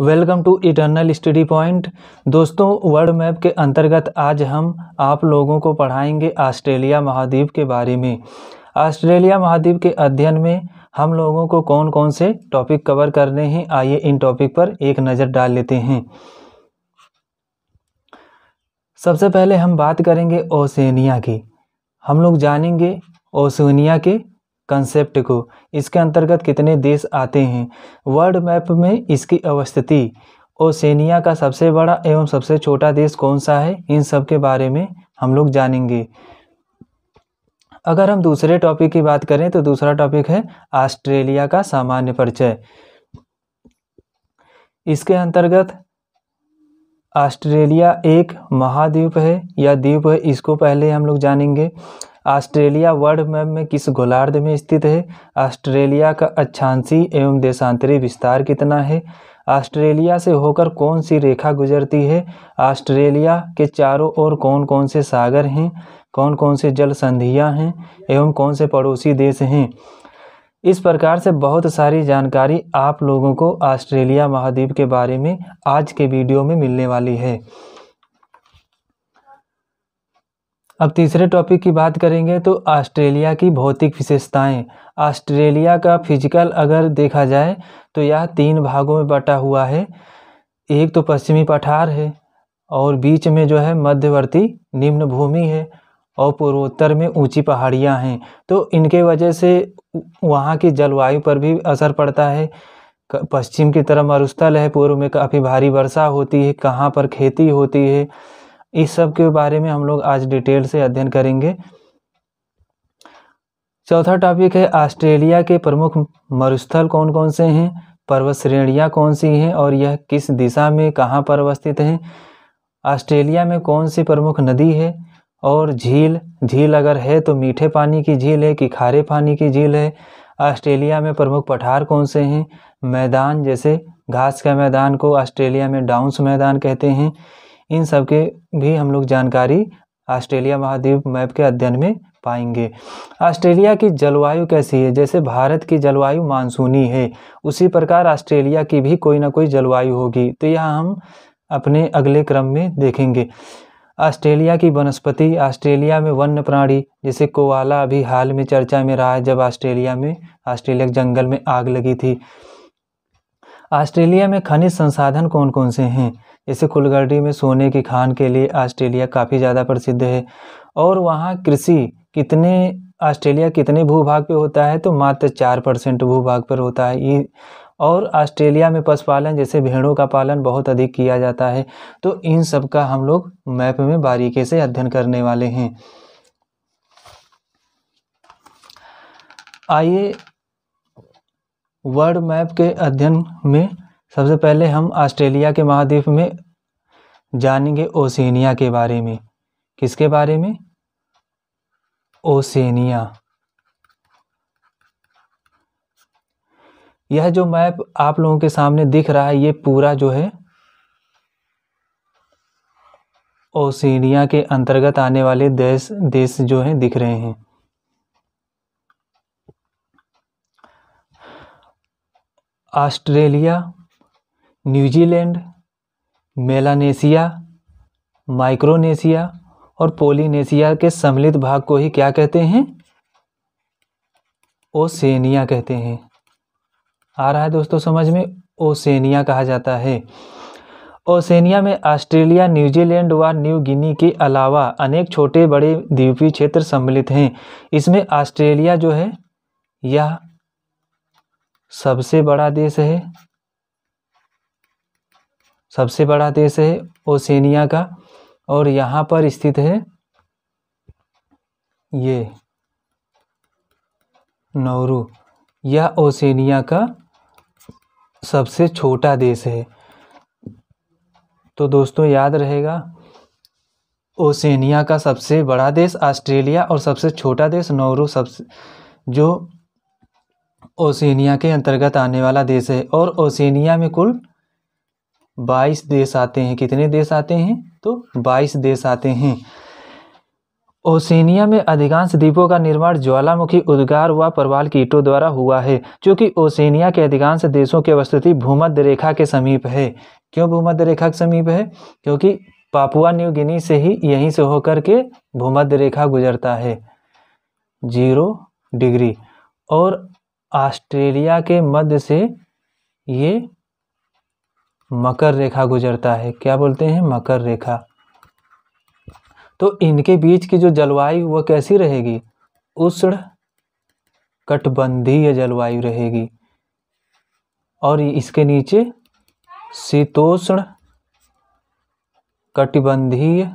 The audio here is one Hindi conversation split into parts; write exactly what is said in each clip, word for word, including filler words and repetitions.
Welcome to Eternal Study Point. दोस्तों, वर्ल्ड मैप के अंतर्गत आज हम आप लोगों को पढ़ाएंगे ऑस्ट्रेलिया महाद्वीप के बारे में। ऑस्ट्रेलिया महाद्वीप के अध्ययन में हम लोगों को कौन कौन से टॉपिक कवर करने हैं, आइए इन टॉपिक पर एक नज़र डाल लेते हैं। सबसे पहले हम बात करेंगे ओसेनिया की। हम लोग जानेंगे ओसेनिया के कंसेप्ट को, इसके अंतर्गत कितने देश आते हैं। वर्ल्ड मैप में इसकी अवस्थिति, ओसेनिया का सबसे बड़ा एवं सबसे छोटा देश कौन सा है, इन सब के बारे में हम लोग जानेंगे। अगर हम दूसरे टॉपिक की बात करें तो दूसरा टॉपिक है ऑस्ट्रेलिया का सामान्य परिचय। इसके अंतर्गत ऑस्ट्रेलिया एक महाद्वीप है या द्वीप है, इसको पहले हम लोग जानेंगे। ऑस्ट्रेलिया वर्ल्ड मैप में किस गोलार्ध में स्थित है। ऑस्ट्रेलिया का अक्षांशीय एवं देशांतरी विस्तार कितना है। ऑस्ट्रेलिया से होकर कौन सी रेखा गुजरती है। ऑस्ट्रेलिया के चारों ओर कौन कौन से सागर हैं, कौन कौन से जल संधियाँ हैं एवं कौन से पड़ोसी देश हैं। इस प्रकार से बहुत सारी जानकारी आप लोगों को ऑस्ट्रेलिया महाद्वीप के बारे में आज के वीडियो में मिलने वाली है। अब तीसरे टॉपिक की बात करेंगे तो ऑस्ट्रेलिया की भौतिक विशेषताएं। ऑस्ट्रेलिया का फिजिकल अगर देखा जाए तो यह तीन भागों में बटा हुआ है। एक तो पश्चिमी पठार है और बीच में जो है मध्यवर्ती निम्न भूमि है और पूर्वोत्तर में ऊंची पहाड़ियां हैं। तो इनके वजह से वहां की जलवायु पर भी असर पड़ता है। पश्चिम की तरफ मरुस्थल है, पूर्व में काफ़ी भारी वर्षा होती है, कहाँ पर खेती होती है, इस सब के बारे में हम लोग आज डिटेल से अध्ययन करेंगे। चौथा टॉपिक है ऑस्ट्रेलिया के प्रमुख मरुस्थल कौन कौन से हैं, पर्वत श्रेणियाँ कौन सी हैं और यह किस दिशा में कहाँ पर अवस्थित हैं। ऑस्ट्रेलिया में कौन सी प्रमुख नदी है और झील, झील अगर है तो मीठे पानी की झील है कि खारे पानी की झील है। ऑस्ट्रेलिया में प्रमुख पठार कौन से हैं, मैदान जैसे घास का मैदान को ऑस्ट्रेलिया में डाउन्स मैदान कहते हैं। इन सब के भी हम लोग जानकारी ऑस्ट्रेलिया महाद्वीप मैप के अध्ययन में पाएंगे। ऑस्ट्रेलिया की जलवायु कैसी है, जैसे भारत की जलवायु मानसूनी है उसी प्रकार ऑस्ट्रेलिया की भी कोई ना कोई जलवायु होगी, तो यह हम अपने अगले क्रम में देखेंगे। ऑस्ट्रेलिया की वनस्पति, ऑस्ट्रेलिया में वन्य प्राणी जैसे कोआला अभी हाल में चर्चा में रहा है जब ऑस्ट्रेलिया में ऑस्ट्रेलिया के जंगल में आग लगी थी। ऑस्ट्रेलिया में खनिज संसाधन कौन कौन से हैं, जैसे कुलगढ़ी में सोने की खान के लिए ऑस्ट्रेलिया काफ़ी ज़्यादा प्रसिद्ध है। और वहाँ कृषि कितने, ऑस्ट्रेलिया कितने भूभाग पे होता है तो मात्र चार परसेंट भूभाग पर होता है ये। और ऑस्ट्रेलिया में पशुपालन जैसे भेड़ों का पालन बहुत अधिक किया जाता है। तो इन सब का हम लोग मैप में बारीकी से अध्ययन करने वाले हैं। आइए वर्ल्ड मैप के अध्ययन में सबसे पहले हम ऑस्ट्रेलिया के महाद्वीप में जानेंगे ओसेनिया के बारे में। किसके बारे में, ओसेनिया। यह जो मैप आप लोगों के सामने दिख रहा है ये पूरा जो है ओसेनिया के अंतर्गत आने वाले देश देश जो हैं दिख रहे हैं। ऑस्ट्रेलिया, न्यूजीलैंड, मेलानेशिया, माइक्रोनेशिया और पोलिनेशिया के सम्मिलित भाग को ही क्या कहते हैं, ओसेनिया कहते हैं। आ रहा है दोस्तों समझ में, ओसेनिया कहा जाता है। ओसेनिया में ऑस्ट्रेलिया, न्यूजीलैंड व न्यू गिनी के अलावा अनेक छोटे बड़े द्वीपीय क्षेत्र सम्मिलित हैं। इसमें ऑस्ट्रेलिया जो है यह सबसे बड़ा देश है, सबसे बड़ा देश है ओसेनिया का। और यहाँ पर स्थित है ये नौरू। यह ओसेनिया का सबसे छोटा देश है। तो दोस्तों याद रहेगा, ओसेनिया का सबसे बड़ा देश ऑस्ट्रेलिया और सबसे छोटा देश नौरू, सबसे जो ओसेनिया के अंतर्गत आने वाला देश है। और ओसेनिया में कुल बाईस देश आते हैं। कितने देश आते हैं तो बाईस देश आते हैं। ओसेनिया में अधिकांश द्वीपों का निर्माण ज्वालामुखी उद्गार व परवाल की ईंटों द्वारा हुआ है, जो कि ओसेनिया के अधिकांश देशों के वस्तुति भूमध्य रेखा के समीप है। क्यों भूमध्य रेखा के समीप है? क्योंकि पापुआ न्यू गिनी से ही यहीं से होकर के भूमध्य रेखा गुजरता है जीरो डिग्री, और ऑस्ट्रेलिया के मध्य से ये मकर रेखा गुजरता है। क्या बोलते हैं? मकर रेखा। तो इनके बीच की जो जलवायु वह कैसी रहेगी? उष्ण कटिबंधीय जलवायु रहेगी, और इसके नीचे शीतोष्ण कटिबंधीय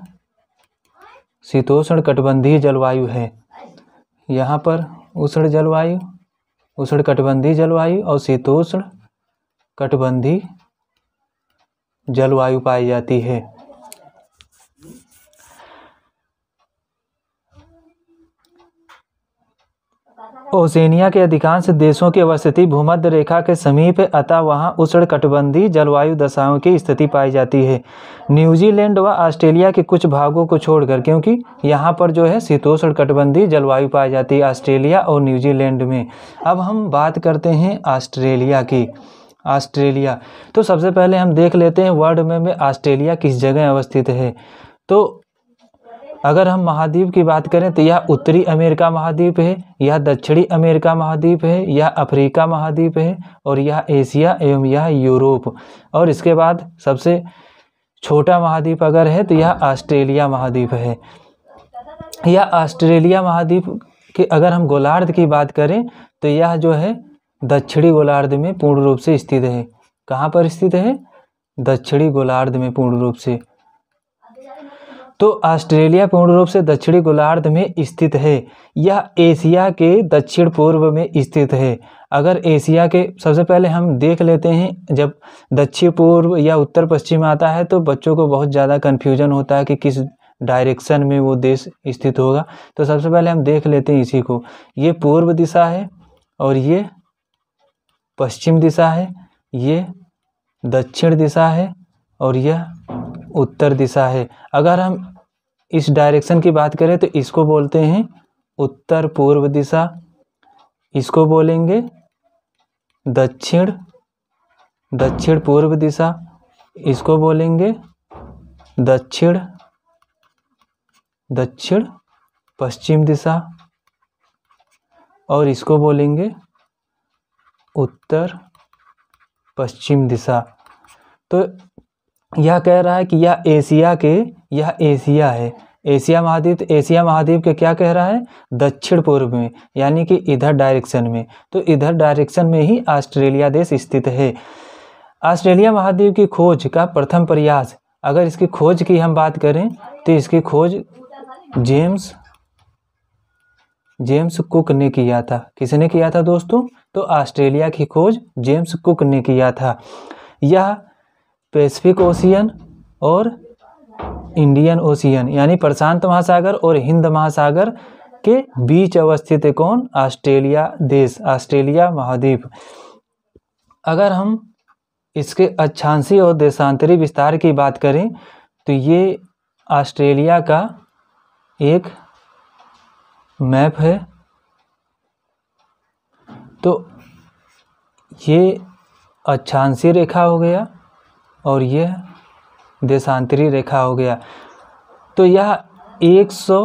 शीतोष्ण कटिबंधीय जलवायु है। यहाँ पर उष्ण जलवायु, उष्ण कटिबंधीय जलवायु और शीतोष्ण कटिबंधीय जलवायु पाई जाती है। ओसेनिया के अधिकांश देशों की वस्तुति भूमध्य रेखा के समीप है, अतः वहाँ उष्ण कटिबंधीय जलवायु दशाओं की स्थिति पाई जाती है। न्यूजीलैंड व ऑस्ट्रेलिया के कुछ भागों को छोड़कर, क्योंकि यहाँ पर जो है शीतोष्ण कटिबंधीय जलवायु पाई जाती है ऑस्ट्रेलिया और न्यूजीलैंड में। अब हम बात करते हैं ऑस्ट्रेलिया की। ऑस्ट्रेलिया तो सबसे पहले हम देख लेते हैं वर्ल्ड मैप में, में ऑस्ट्रेलिया किस जगह अवस्थित है। तो अगर हम महाद्वीप की बात करें तो यह उत्तरी अमेरिका महाद्वीप है, यह दक्षिणी अमेरिका महाद्वीप है, यह अफ्रीका महाद्वीप है, और यह एशिया एवं यह यूरोप। और इसके बाद सबसे छोटा महाद्वीप अगर है तो यह ऑस्ट्रेलिया महाद्वीप है। यह ऑस्ट्रेलिया महाद्वीप के अगर हम गोलार्ध की बात करें तो यह जो है दक्षिणी गोलार्ध में पूर्ण रूप से स्थित है। कहाँ पर स्थित है? दक्षिणी गोलार्ध में पूर्ण रूप से। तो ऑस्ट्रेलिया पूर्ण रूप से दक्षिणी गोलार्ध में स्थित है। यह एशिया के दक्षिण पूर्व में स्थित है। अगर एशिया के सबसे पहले हम देख लेते हैं, जब दक्षिण पूर्व या उत्तर पश्चिम आता है तो बच्चों को बहुत ज़्यादा कन्फ्यूजन होता है कि किस डायरेक्शन में वो देश स्थित होगा। तो सबसे पहले हम देख लेते हैं इसी को। ये पूर्व दिशा है और ये पश्चिम दिशा है, ये दक्षिण दिशा है और यह उत्तर दिशा है। अगर हम इस डायरेक्शन की बात करें तो इसको बोलते हैं उत्तर पूर्व दिशा, इसको बोलेंगे दक्षिण दक्षिण पूर्व दिशा, इसको बोलेंगे दक्षिण दक्षिण पश्चिम दिशा, और इसको बोलेंगे उत्तर पश्चिम दिशा। तो यह कह रहा है कि यह एशिया के यह एशिया है, एशिया महाद्वीप। एशिया महाद्वीप के क्या कह रहा है? दक्षिण पूर्व में, यानी कि इधर डायरेक्शन में। तो इधर डायरेक्शन में ही ऑस्ट्रेलिया देश स्थित है। ऑस्ट्रेलिया महाद्वीप की खोज का प्रथम प्रयास, अगर इसकी खोज की हम बात करें तो इसकी खोज जेम्स जेम्स कुक ने किया था। किसने किया था दोस्तों? तो ऑस्ट्रेलिया की खोज जेम्स कुक ने किया था। यह पैसिफिक ओशियन और इंडियन ओशियन, यानी प्रशांत महासागर और हिंद महासागर के बीच अवस्थित है। कौन? ऑस्ट्रेलिया देश, ऑस्ट्रेलिया महाद्वीप। अगर हम इसके अक्षांशीय और देशांतरी विस्तार की बात करें तो ये ऑस्ट्रेलिया का एक मैप है। तो ये अक्षांशीय रेखा हो गया और यह देशांतरी रेखा हो गया। तो यह एक सौ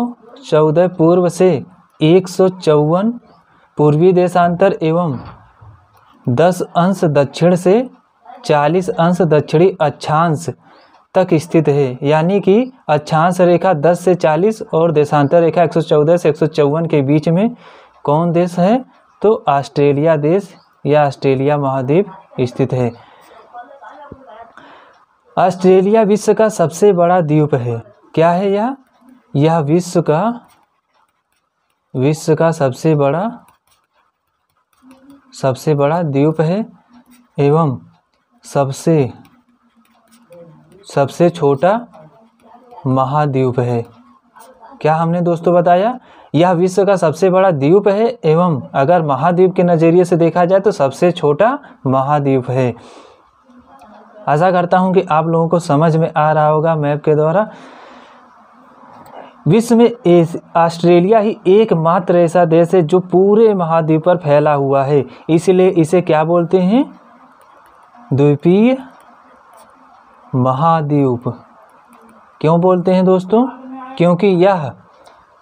चौदह पूर्व से एक सौ चौवन पूर्वी देशांतर एवं दस अंश दक्षिण से चालीस अंश दक्षिणी अक्षांश तक स्थित है, यानी कि अक्षांश रेखा दस से चालीस और देशांतर रेखा एक सौ चौदह से एक सौ चौवन के बीच में कौन देश है? तो ऑस्ट्रेलिया देश या ऑस्ट्रेलिया महाद्वीप स्थित है। ऑस्ट्रेलिया विश्व का सबसे बड़ा द्वीप है। क्या है यह? यह विश्व का विश्व का सबसे बड़ा सबसे बड़ा द्वीप है एवं सबसे सबसे छोटा महाद्वीप है। क्या हमने दोस्तों बताया? यह विश्व का सबसे बड़ा द्वीप है एवं अगर महाद्वीप के नज़रिए से देखा जाए तो सबसे छोटा महाद्वीप है। आशा करता हूं कि आप लोगों को समझ में आ रहा होगा मैप के द्वारा। विश्व में ऑस्ट्रेलिया ही एकमात्र ऐसा देश है जो पूरे महाद्वीप पर फैला हुआ है, इसलिए इसे क्या बोलते हैं? द्वीपीय महाद्वीप। क्यों बोलते हैं दोस्तों? क्योंकि यह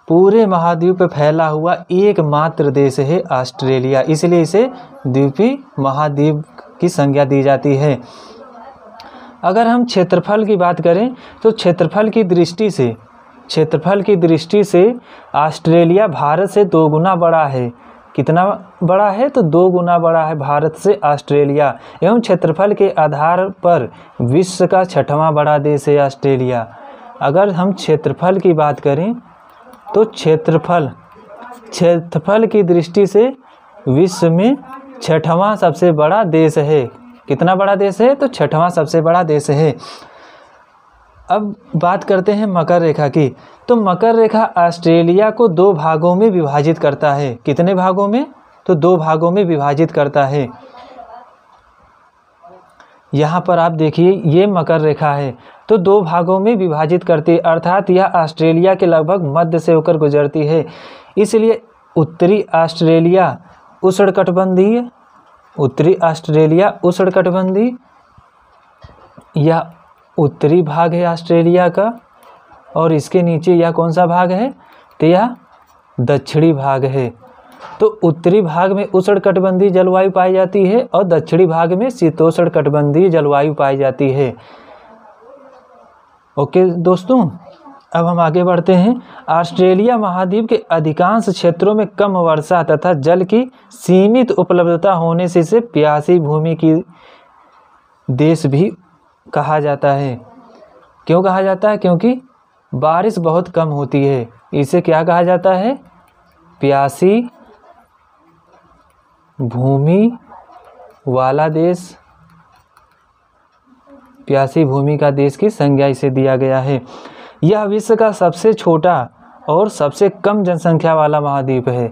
पूरे महाद्वीप पर फैला हुआ एकमात्र देश है ऑस्ट्रेलिया, इसलिए इसे द्वीपीय महाद्वीप की संज्ञा दी जाती है। अगर हम क्षेत्रफल की बात करें तो क्षेत्रफल की दृष्टि से क्षेत्रफल की दृष्टि से ऑस्ट्रेलिया भारत से दो गुना बड़ा है। कितना बड़ा है? तो दो गुना बड़ा है भारत से ऑस्ट्रेलिया। एवं क्षेत्रफल के आधार पर विश्व का छठवां बड़ा देश है ऑस्ट्रेलिया। अगर हम क्षेत्रफल की बात करें तो क्षेत्रफल क्षेत्रफल की दृष्टि से विश्व में छठवां सबसे बड़ा देश है। कितना बड़ा देश है? तो छठवां सबसे बड़ा देश है। अब बात करते हैं मकर रेखा की। तो मकर रेखा ऑस्ट्रेलिया को दो भागों में विभाजित करता है। कितने भागों में? तो दो भागों में विभाजित करता है। यहाँ पर आप देखिए, ये मकर रेखा है तो दो भागों में विभाजित करती है, अर्थात यह ऑस्ट्रेलिया के लगभग मध्य से होकर गुजरती है। इसलिए उत्तरी ऑस्ट्रेलिया उष्णकटिबंधीय उत्तरी ऑस्ट्रेलिया उष्णकटिबंधीय या उत्तरी भाग है ऑस्ट्रेलिया का, और इसके नीचे यह कौन सा भाग है? तो यह दक्षिणी भाग है। तो उत्तरी भाग में उष्णकटिबंधीय जलवायु पाई जाती है और दक्षिणी भाग में शीतोष्णकटिबंधीय जलवायु पाई जाती है। ओके दोस्तों, अब हम आगे बढ़ते हैं। ऑस्ट्रेलिया महाद्वीप के अधिकांश क्षेत्रों में कम वर्षा तथा जल की सीमित उपलब्धता होने से इसे प्यासी भूमि की देश भी कहा जाता है। क्यों कहा जाता है? क्योंकि बारिश बहुत कम होती है। इसे क्या कहा जाता है? प्यासी भूमि वाला देश, प्यासी भूमि का देश की संज्ञा इसे दिया गया है। यह विश्व का सबसे छोटा और सबसे कम जनसंख्या वाला महाद्वीप है।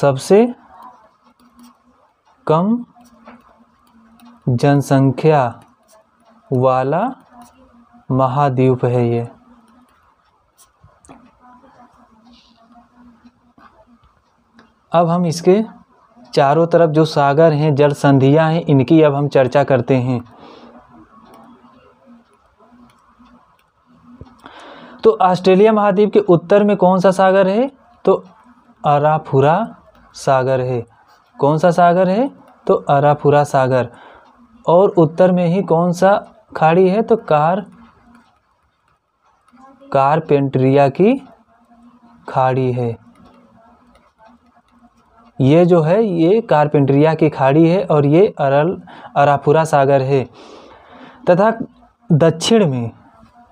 सबसे कम जनसंख्या वाला महाद्वीप है ये। अब हम इसके चारों तरफ जो सागर हैं, जल संधियां हैं, इनकी अब हम चर्चा करते हैं। तो ऑस्ट्रेलिया महाद्वीप के उत्तर में कौन सा सागर है? तो अराफुरा सागर है। कौन सा सागर है? तो अराफुरा सागर। और उत्तर में ही कौन सा खाड़ी है? तो कार कारपेंट्रिया की खाड़ी है। ये जो है ये कारपेंट्रिया की खाड़ी है और ये अरल अराफुरा सागर है। तथा दक्षिण में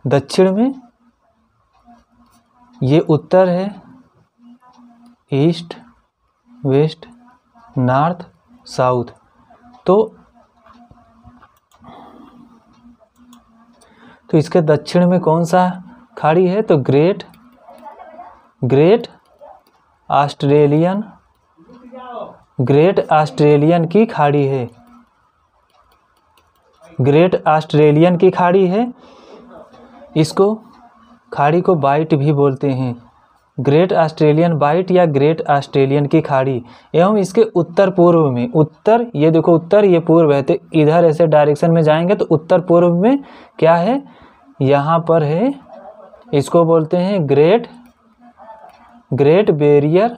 दक्षिण में ये उत्तर है, ईस्ट वेस्ट नॉर्थ साउथ। तो तो इसके दक्षिण में कौन सा खाड़ी है? तो great great Australian great Australian की खाड़ी है। ग्रेट ऑस्ट्रेलियन की खाड़ी है। इसको खाड़ी को बाइट भी बोलते हैं, ग्रेट ऑस्ट्रेलियन बाइट या ग्रेट ऑस्ट्रेलियन की खाड़ी। एवं इसके उत्तर पूर्व में, उत्तर ये देखो उत्तर ये पूर्व है, तो इधर ऐसे डायरेक्शन में जाएंगे तो उत्तर पूर्व में क्या है? यहाँ पर है, इसको बोलते हैं great great barrier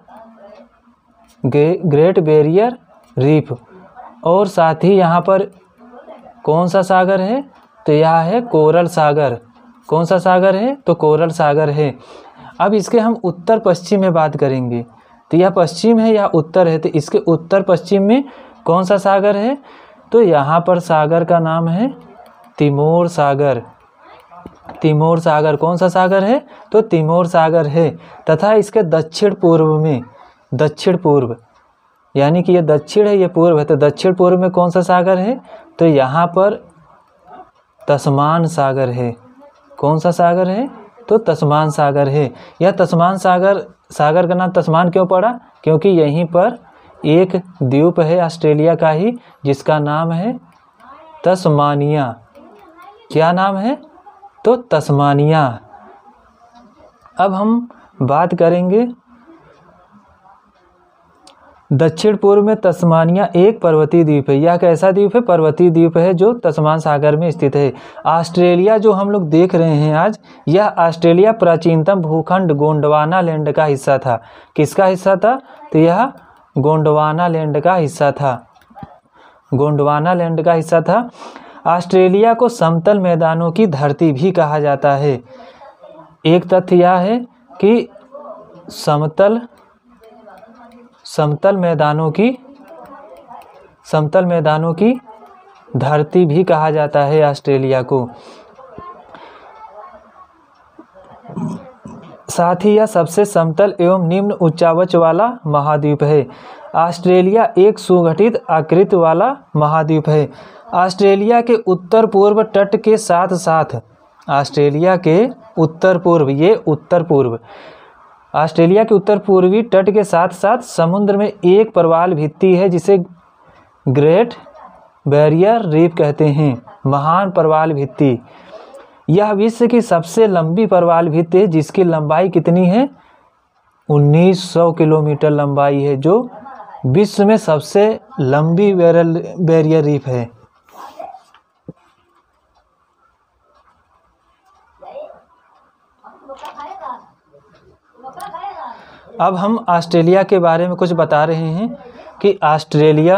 great barrier reef. और साथ ही यहाँ पर कौन सा सागर है? तो यह है कोरल सागर। कौन सा सागर है? तो कोरल सागर है। अब इसके हम उत्तर पश्चिम में बात करेंगे, तो यह पश्चिम है या उत्तर है? तो इसके उत्तर पश्चिम में कौन सा सागर है? तो यहाँ पर सागर का नाम है तिमोर सागर। तिमोर सागर कौन सा सागर है? तो तिमोर सागर है। तथा इसके दक्षिण पूर्व में, दक्षिण पूर्व यानी कि यह दक्षिण है, यह पूर्व है, तो दक्षिण पूर्व में कौन सा सागर है? तो यहाँ पर तस्मान सागर है। कौन सा सागर है? तो तस्मान सागर है। यह तस्मान सागर सागर का नाम तस्मान क्यों पड़ा? क्योंकि यहीं पर एक द्वीप है ऑस्ट्रेलिया का ही जिसका नाम है तस्मानिया। क्या नाम है? तो तस्मानिया। अब हम बात करेंगे दक्षिण पूर्व में तस्मानिया एक पर्वतीय द्वीप है। यह कैसा द्वीप है? पर्वतीय द्वीप है जो तस्मान सागर में स्थित है। ऑस्ट्रेलिया जो हम लोग देख रहे हैं आज, यह ऑस्ट्रेलिया प्राचीनतम भूखंड गोंडवाना लैंड का हिस्सा था। किसका हिस्सा था? तो यह गोंडवाना लैंड का हिस्सा था, गोंडवाना लैंड का हिस्सा था। ऑस्ट्रेलिया को समतल मैदानों की धरती भी कहा जाता है। एक तथ्य यह है कि समतल समतल मैदानों की समतल मैदानों की धरती भी कहा जाता है ऑस्ट्रेलिया को। साथ ही यह सबसे समतल एवं निम्न उच्चावच वाला महाद्वीप है। ऑस्ट्रेलिया एक सुगठित आकृति वाला महाद्वीप है। ऑस्ट्रेलिया के उत्तर पूर्व तट के साथ साथ ऑस्ट्रेलिया के उत्तर पूर्व ये उत्तर पूर्व ऑस्ट्रेलिया के उत्तर पूर्वी तट के साथ साथ समुद्र में एक प्रवाल भित्ति है जिसे ग्रेट बैरियर रीफ कहते हैं, महान प्रवाल भित्ति। यह विश्व की सबसे लंबी प्रवाल भित्ति है जिसकी लंबाई कितनी है? उन्नीस सौ किलोमीटर लंबाई है, जो विश्व में सबसे लंबी बैरियर रीफ है। अब हम ऑस्ट्रेलिया के बारे में कुछ बता रहे हैं कि ऑस्ट्रेलिया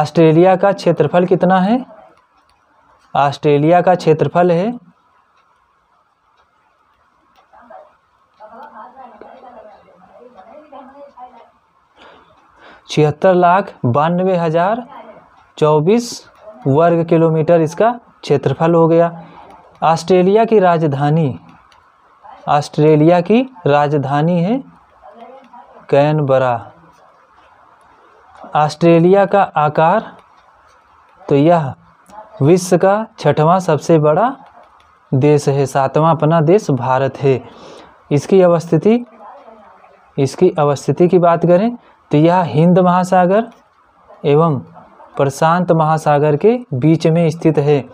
ऑस्ट्रेलिया का क्षेत्रफल कितना है। ऑस्ट्रेलिया का क्षेत्रफल है छिहत्तर लाख बानवे हज़ार चौबीस वर्ग किलोमीटर इसका क्षेत्रफल हो गया। ऑस्ट्रेलिया की राजधानी ऑस्ट्रेलिया की राजधानी है कैनबरा। ऑस्ट्रेलिया का आकार, तो यह विश्व का छठवां सबसे बड़ा देश है, सातवां अपना देश भारत है। इसकी अवस्थिति इसकी अवस्थिति की बात करें तो यह हिंद महासागर एवं प्रशांत महासागर के बीच में स्थित है।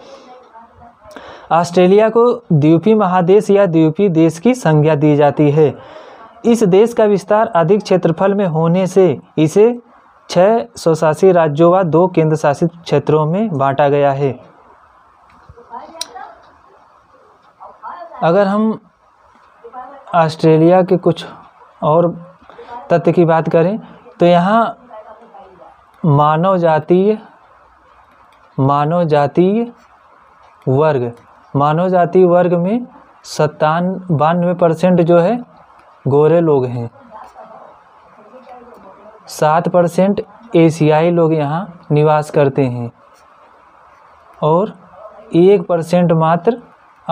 ऑस्ट्रेलिया को द्वीपीय महादेश या द्वीपीय देश की संज्ञा दी जाती है। इस देश का विस्तार अधिक क्षेत्रफल में होने से इसे छः स्वशासी राज्यों व दो केंद्र शासित क्षेत्रों में बांटा गया है। अगर हम ऑस्ट्रेलिया के कुछ और तथ्य की बात करें तो यहाँ मानव जातीय मानव जातीय वर्ग मानव जातीय वर्ग में सत्तानवे परसेंट जो है गोरे लोग हैं, सात परसेंट एशियाई लोग यहाँ निवास करते हैं और एक परसेंट मात्र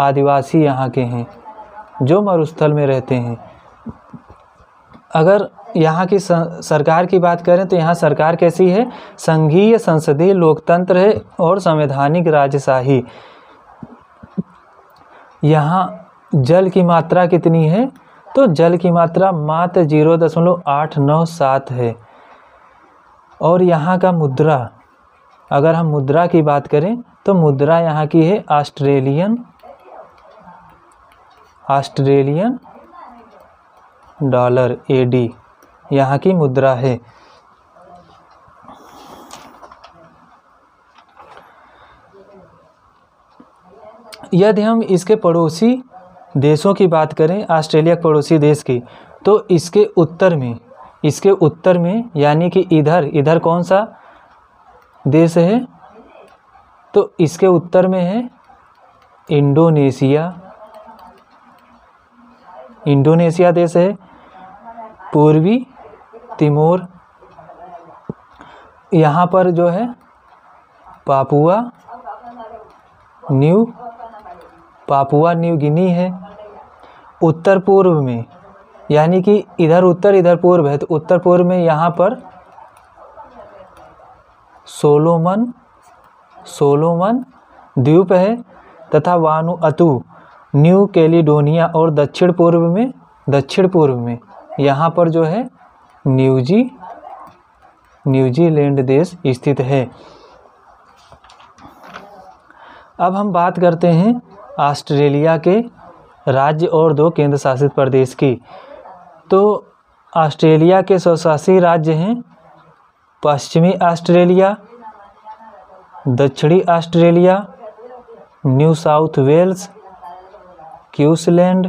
आदिवासी यहाँ के हैं जो मरुस्थल में रहते हैं। अगर यहाँ की सरकार की बात करें तो यहाँ सरकार कैसी है? संघीय संसदीय लोकतंत्र है और संवैधानिक राजशाही। यहाँ जल की मात्रा कितनी है? तो जल की मात्रा मात्र जीरो दशमलव आठ नौ सात है। और यहाँ का मुद्रा, अगर हम मुद्रा की बात करें तो मुद्रा यहाँ की है ऑस्ट्रेलियन ऑस्ट्रेलियन डॉलर एडी यहाँ की मुद्रा है। यदि हम इसके पड़ोसी देशों की बात करें, ऑस्ट्रेलिया के पड़ोसी देश की, तो इसके उत्तर में इसके उत्तर में यानी कि इधर इधर कौन सा देश है? तो इसके उत्तर में है इंडोनेशिया इंडोनेशिया देश है। पूर्वी तिमोर, यहाँ पर जो है Papua New Papua New Guinea है। उत्तर पूर्व में यानी कि इधर उत्तर इधर पूर्व है, तो उत्तर पूर्व में यहाँ पर सोलोमन सोलोमन द्वीप है तथा वानुअतु न्यू कैलिडोनिया। और दक्षिण पूर्व में दक्षिण पूर्व में यहाँ पर जो है न्यूजी न्यूजीलैंड देश स्थित है। अब हम बात करते हैं ऑस्ट्रेलिया के राज्य और दो केंद्र शासित प्रदेश की। तो ऑस्ट्रेलिया के स्वशासी राज्य हैं पश्चिमी ऑस्ट्रेलिया, दक्षिणी Australia, New South Wales, Queensland,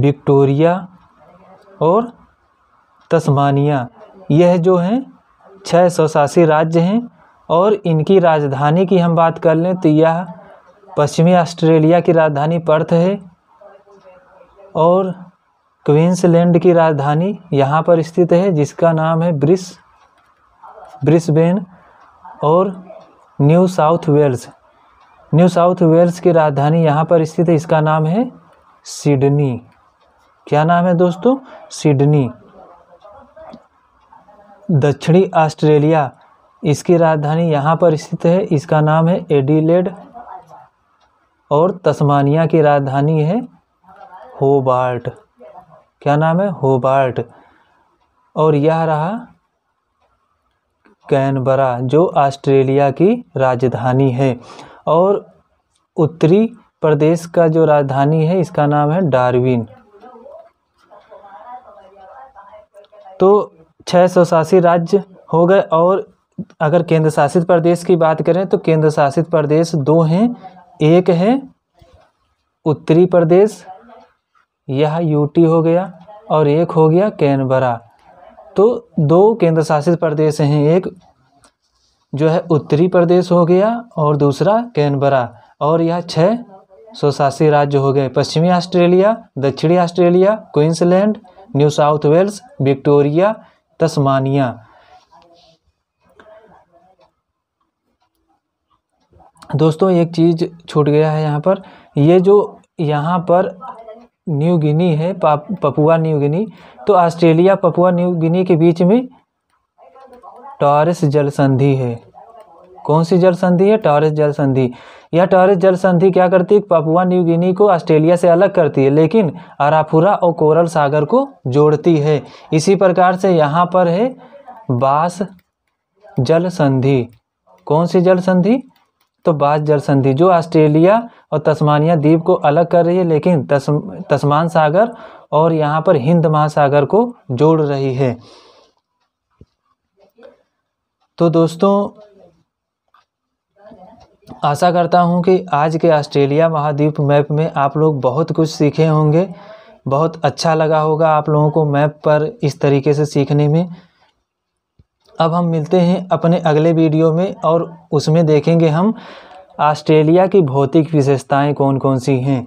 Victoria और तस्मानिया। यह जो हैं छः स्वशासी राज्य हैं और इनकी राजधानी की हम बात कर लें तो यह पश्चिमी ऑस्ट्रेलिया की राजधानी पर्थ है और क्वींसलैंड की राजधानी यहाँ पर स्थित है जिसका नाम है ब्रिस ब्रिस्बेन और New South Wales New South Wales की राजधानी यहाँ पर स्थित है, इसका नाम है सिडनी। क्या नाम है दोस्तों? सिडनी। दक्षिणी ऑस्ट्रेलिया, इसकी राजधानी यहाँ पर स्थित है, इसका नाम है एडिलेड और तस्मानिया की राजधानी है होबार्ट। क्या नाम है? होबार्ट। और यह रहा कैनबरा जो ऑस्ट्रेलिया की राजधानी है। और उत्तरी प्रदेश का जो राजधानी है इसका नाम है डार्विन। तो छः सौ सासी राज्य हो गए। और अगर केंद्र शासित प्रदेश की बात करें तो केंद्र शासित प्रदेश दो हैं, एक है उत्तरी प्रदेश, यह यूटी हो गया, और एक हो गया कैनबरा। तो दो केंद्र शासित प्रदेश हैं, एक जो है उत्तरी प्रदेश हो गया और दूसरा कैनबरा। और यह छः स्वशासी राज्य हो गए पश्चिमी ऑस्ट्रेलिया, दक्षिणी Australia, Queensland, New South Wales, Victoria, Tasmania. दोस्तों एक चीज़ छूट गया है यहाँ पर, ये जो यहाँ पर न्यू गिनी है पपुआ न्यू गिनी, तो ऑस्ट्रेलिया पपुआ न्यू गिनी के बीच में टॉरेस जल संधि है। कौन सी जल संधि है? टॉरेस जल संधि। यह टॉरेस जल संधि क्या करती है? पपुआ न्यू गिनी को ऑस्ट्रेलिया से अलग करती है लेकिन अराफुरा और कोरल सागर को जोड़ती है। इसी प्रकार से यहाँ पर है बास जल संधि। कौन सी जल संधि? तो बास जल संधि जो ऑस्ट्रेलिया और तस्मानिया द्वीप को अलग कर रही है लेकिन तस्म तस्मान सागर और यहाँ पर हिंद महासागर को जोड़ रही है। तो दोस्तों आशा करता हूँ कि आज के ऑस्ट्रेलिया महाद्वीप मैप में आप लोग बहुत कुछ सीखे होंगे, बहुत अच्छा लगा होगा आप लोगों को मैप पर इस तरीके से सीखने में। अब हम मिलते हैं अपने अगले वीडियो में और उसमें देखेंगे हम ऑस्ट्रेलिया की भौतिक विशेषताएं कौन कौन सी हैं।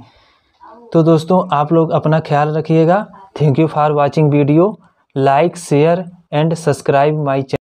तो दोस्तों आप लोग अपना ख्याल रखिएगा। Thank you for watching video. Like, share and subscribe my channel.